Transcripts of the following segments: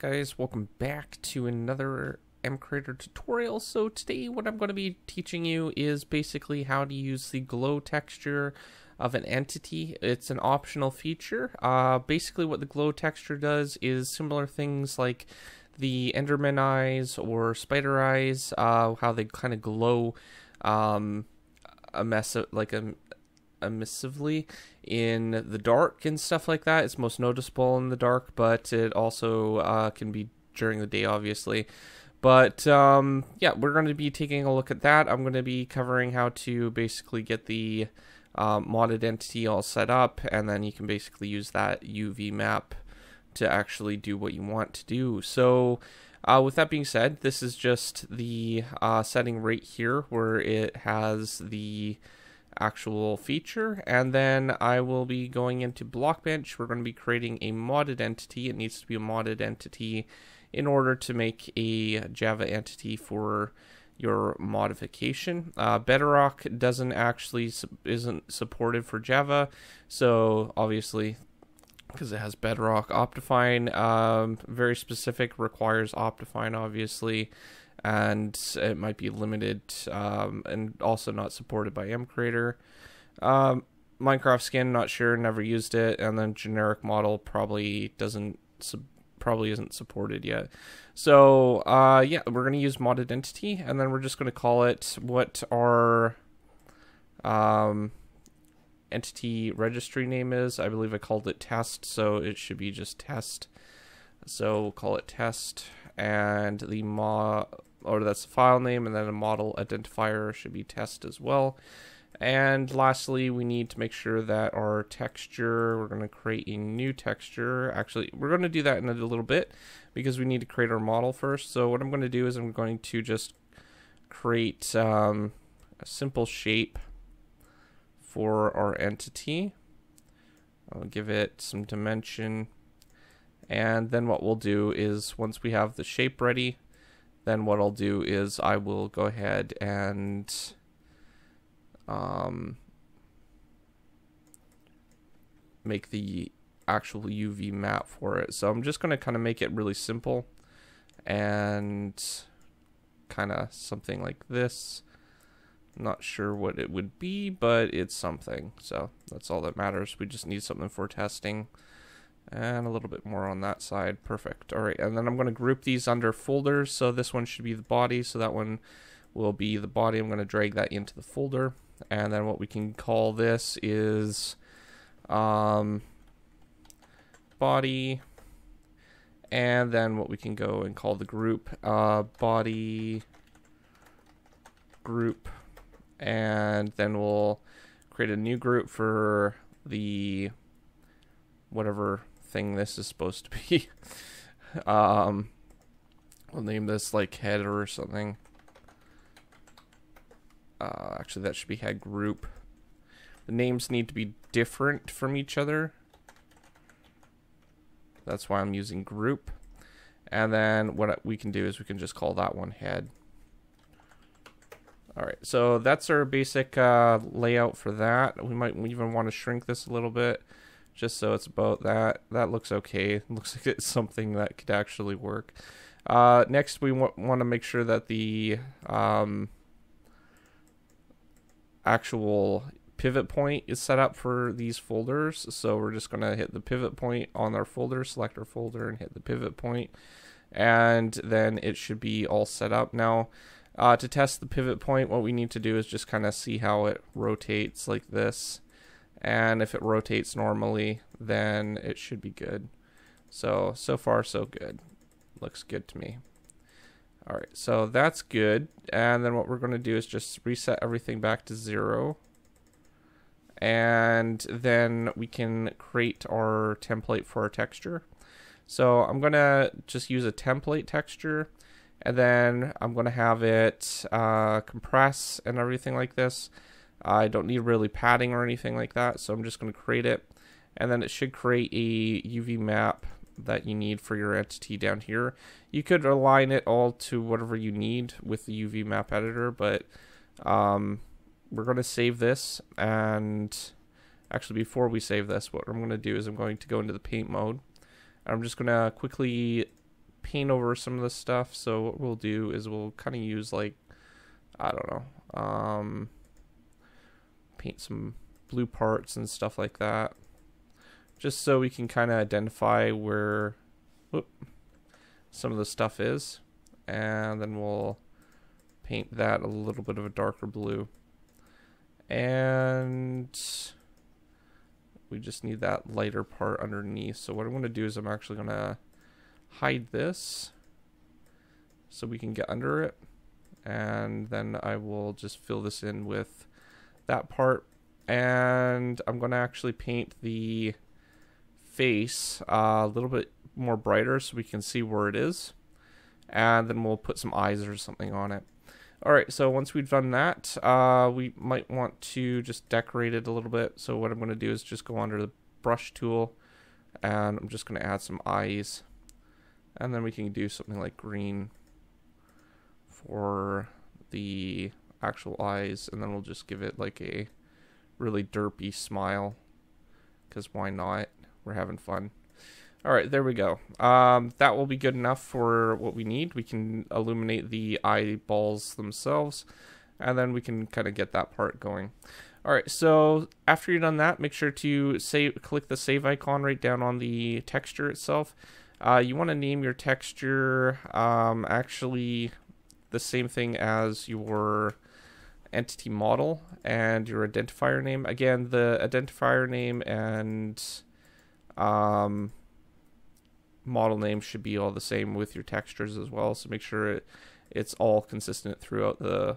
back, guys. Welcome back to another MCreator tutorial. So today what I'm going to be teaching you is basically how to use the glow texture of an entity. It's an optional feature. Basically what the glow texture does is similar things like the Enderman eyes or spider eyes, how they kind of glow emissively in the dark and stuff like that. It's most noticeable in the dark, but it also can be during the day, obviously. But yeah, we're going to be taking a look at that. I'm going to be covering how to basically get the modded entity all set up, and then you can basically use that UV map to actually do what you want to do. So with that being said, this is just the setting right here where it has the actual feature, and then I will be going into Blockbench. We're going to be creating a modded entity. It needs to be a modded entity in order to make a Java entity for your modification. Bedrock isn't supported for Java, so obviously because it has Bedrock. Optifine, very specific, requires Optifine obviously, and it might be limited and also not supported by MCreator. Minecraft skin, not sure, never used it, and then generic model probably isn't supported yet. So yeah, we're going to use modded entity, and then we're just going to call it what our entity registry name is. I believe I called it test, so it should be just test. So we'll call it test, and the that's the file name, and then a model identifier should be test as well. And lastly, we need to make sure that our texture, we're going to create a new texture. Actually, we're going to do that in a little bit because we need to create our model first. So what I'm going to do is I'm going to just create a simple shape for our entity. I'll give it some dimension. And then what we'll do is, once we have the shape ready, then what I'll do is I will go ahead and make the actual UV map for it. So I'm just going to kind of make it really simple and kind of something like this. I'm not sure what it would be, but it's something. So that's all that matters. We just need something for testing. And a little bit more on that side. Perfect. All right, and then I'm going to group these under folders. So this one should be the body, so that one will be the body. I'm going to drag that into the folder, and then what we can call this is body, and then what we can go and call the group body group, and then we'll create a new group for the whatever thing this is supposed to be. We'll name this like header or something. Actually, that should be head group. The names need to be different from each other. That's why I'm using group. And then what we can do is we can just call that one head. All right, so that's our basic layout for that. We might even want to shrink this a little bit, just so it's about that. That looks okay. Looks like it's something that could actually work. Next, we want to make sure that the actual pivot point is set up for these folders. So we're just going to hit the pivot point on our folder, select our folder, and hit the pivot point. And then it should be all set up now. To test the pivot point, what we need to do is just kind of see how it rotates like this. And if it rotates normally, then it should be good. So far so good. Looks good to me. All right, so that's good. And then what we're going to do is just reset everything back to 0. And then we can create our template for our texture. So I'm going to just use a template texture. And then I'm going to have it compress and everything like this. I don't need really padding or anything like that, so I'm just going to create it, and then it should create a UV map that you need for your entity down here. You could align it all to whatever you need with the UV map editor, but we're going to save this. And actually, before we save this, what I'm going to do is I'm going to go into the paint mode. I'm just going to quickly paint over some of the stuff. So what we'll do is we'll kind of use, like, I don't know, paint some blue parts and stuff like that, just so we can kind of identify where some of the stuff is, and then we'll paint that a little bit of a darker blue. And we just need that lighter part underneath. So what I'm going to do is I'm actually going to hide this so we can get under it, and then I will just fill this in with that part. And I'm going to actually paint the face a little bit more brighter so we can see where it is, and then we'll put some eyes or something on it. Alright, so once we've done that, we might want to just decorate it a little bit. So what I'm going to do is just go under the brush tool, and I'm just going to add some eyes, and then we can do something like green for the actual eyes, and then we'll just give it like a really derpy smile, because why not? We're having fun. Alright, there we go. That will be good enough for what we need. We can illuminate the eyeballs themselves, and then we can kind of get that part going. Alright, so after you've done that, make sure to save. Click the save icon right down on the texture itself. You want to name your texture actually the same thing as your entity model and your identifier name. Again, the identifier name and model name should be all the same with your textures as well, so make sure it's all consistent throughout the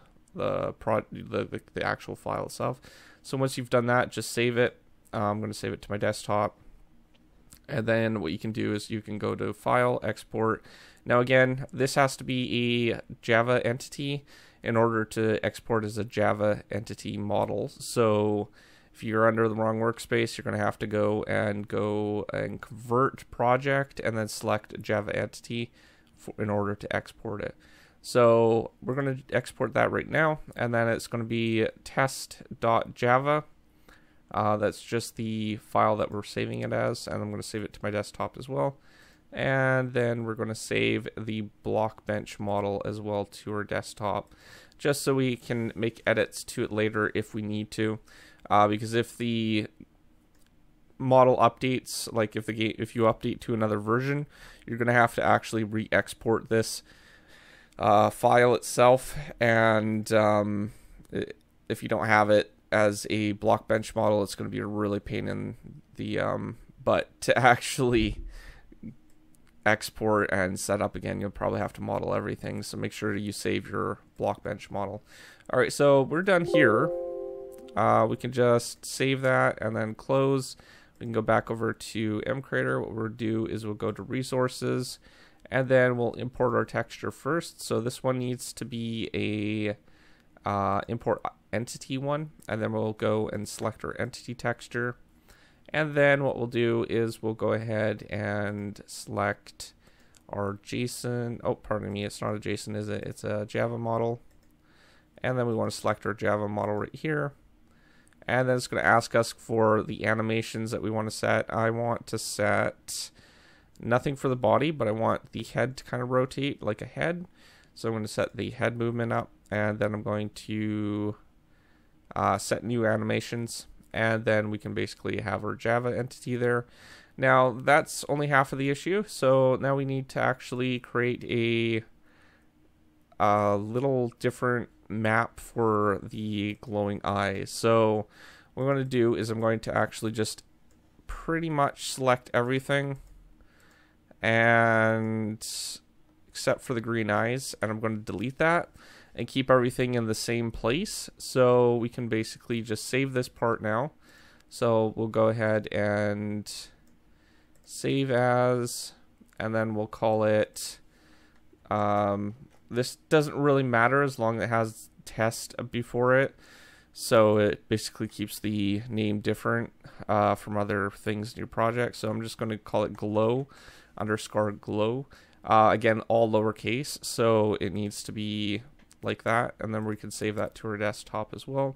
actual file itself. So once you've done that, just save it. I'm going to save it to my desktop, and then what you can do is you can go to File, Export. Now again, this has to be a Java entity in order to export as a Java entity model. So if you're under the wrong workspace, you're going to have to go and convert project and then select Java entity in order to export it. So we're going to export that right now, and then it's going to be test.java. That's just the file that we're saving it as, and I'm going to save it to my desktop as well. And then we're going to save the Blockbench model as well to our desktop, just so we can make edits to it later if we need to. Because if the model updates, like if you update to another version, you're going to have to actually re-export this file itself. And if you don't have it as a Blockbench model, it's going to be a really pain in the butt to actually export and set up again. You'll probably have to model everything, so make sure you save your Blockbench model. All right, so we're done here. We can just save that and then close. We can go back over to MCreator. What we'll do is we'll go to Resources, and then we'll import our texture first. So this one needs to be a import entity one, and then we'll go and select our entity texture. And then what we'll do is we'll go ahead and select our JSON. Oh, pardon me, it's not a JSON, is it? It's a Java model. And then we want to select our Java model right here. And then it's going to ask us for the animations that we want to set. I want to set nothing for the body, but I want the head to kind of rotate like a head. So I'm going to set the head movement up, and then I'm going to set new animations. And then we can basically have our Java entity there. Now that's only half of the issue, so now we need to actually create a little different map for the glowing eyes. So what I'm going to do is I'm going to actually just pretty much select everything, and except for the green eyes, and I'm going to delete that and keep everything in the same place. So we can basically just save this part now. So we'll go ahead and save as, and then we'll call it, this doesn't really matter as long as it has test before it. So it basically keeps the name different from other things in your project. So I'm just going to call it glow underscore glow. Again, all lowercase, so it needs to be like that, and then we can save that to our desktop as well.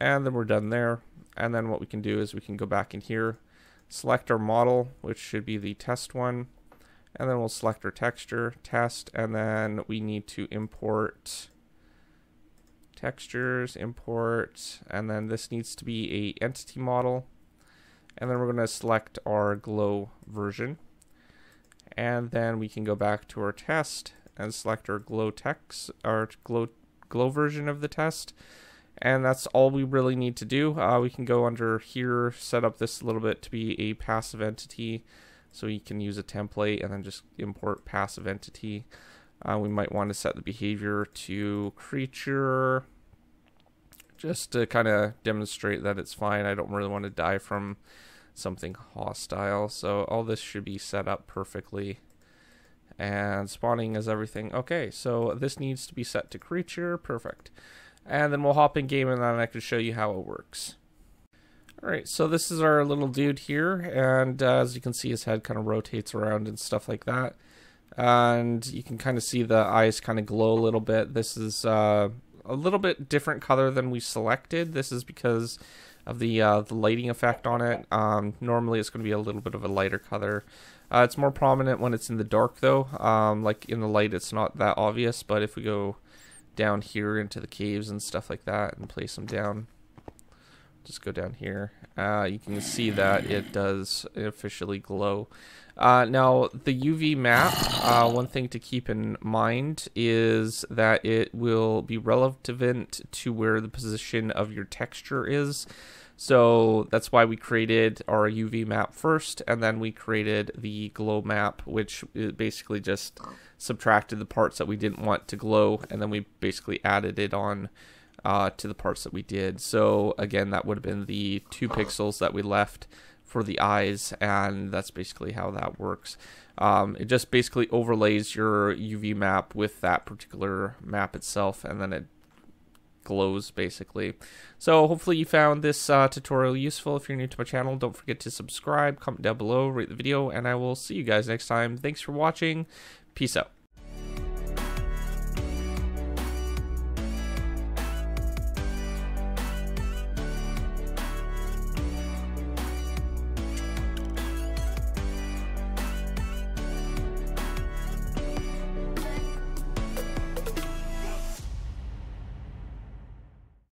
And then we're done there. And then what we can do is we can go back in here, select our model, which should be the test one, and then we'll select our texture, test, and then we need to import textures, import, and then this needs to be a entity model. And then we're going to select our glow version. And then we can go back to our test and select our glow text, our glow version of the test. And that's all we really need to do. We can go under here, set up this a little bit to be a passive entity. So you can use a template and then just import passive entity. We might want to set the behavior to creature just to kind of demonstrate that it's fine. I don't really want to die from something hostile. So all this should be set up perfectly. And spawning is everything. Okay, so this needs to be set to creature. Perfect. And then we'll hop in game and then I can show you how it works. Alright, so this is our little dude here, and as you can see, his head kind of rotates around and stuff like that. And you can kind of see the eyes kind of glow a little bit. This is a little bit different color than we selected. This is because of the lighting effect on it. Normally it's going to be a little bit of a lighter color. It's more prominent when it's in the dark though. Like in the light it's not that obvious, but if we go down here into the caves and stuff like that and place them down, just go down here, you can see that it does officially glow. Now the UV map, one thing to keep in mind is that it will be relevant to where the position of your texture is. So that's why we created our UV map first, and then we created the glow map, which basically just subtracted the parts that we didn't want to glow, and then we basically added it on to the parts that we did. So again, that would have been the 2 pixels that we left for the eyes, and that's basically how that works. It just basically overlays your UV map with that particular map itself, and then it glows basically. So hopefully you found this tutorial useful. If you're new to my channel, don't forget to subscribe, comment down below, rate the video, and I will see you guys next time. Thanks for watching. Peace out.